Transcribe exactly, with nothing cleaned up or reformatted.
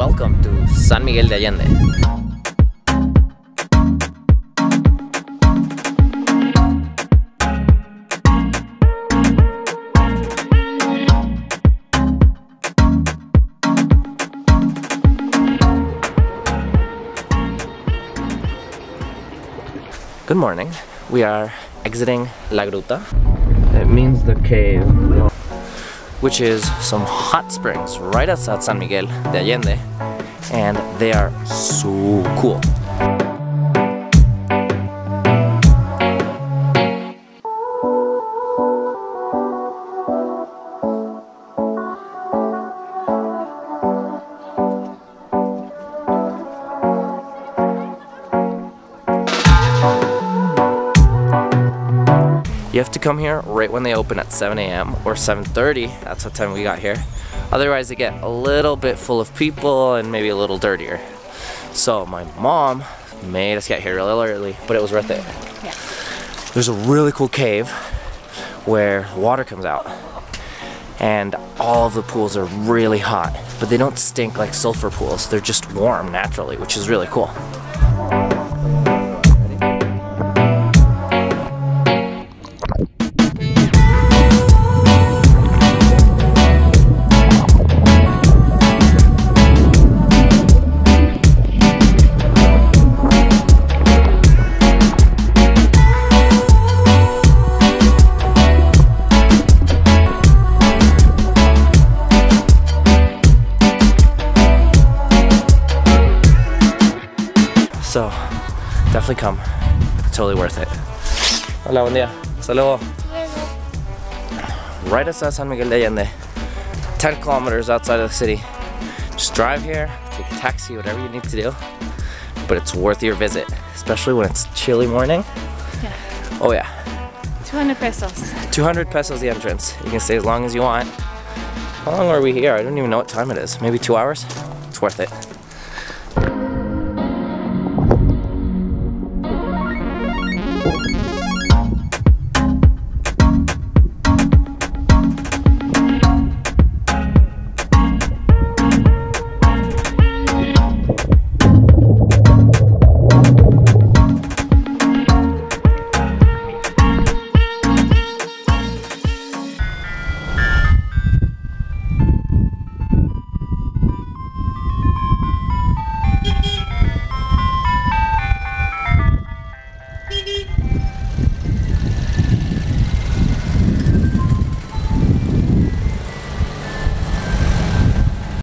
Welcome to San Miguel de Allende. Good morning. We are exiting La Gruta. It means the cave, which is some hot springs right outside San Miguel de Allende, and they are so cool. You have to come here right when they open at seven A M or seven thirty, that's what time we got here. Otherwise they get a little bit full of people and maybe a little dirtier. So my mom made us get here real early, but it was worth it. Yeah. There's a really cool cave where water comes out and all of the pools are really hot, but they don't stink like sulfur pools. They're just warm naturally, which is really cool. So, definitely come. It's totally worth it. Hola, buen día. Hasta luego. Right outside San Miguel de Allende, ten kilometers outside of the city. Just drive here, take a taxi, whatever you need to do. But it's worth your visit, especially when it's chilly morning. Yeah. Oh yeah. two hundred pesos. two hundred pesos the entrance. You can stay as long as you want. How long are we here? I don't even know what time it is. Maybe two hours? It's worth it.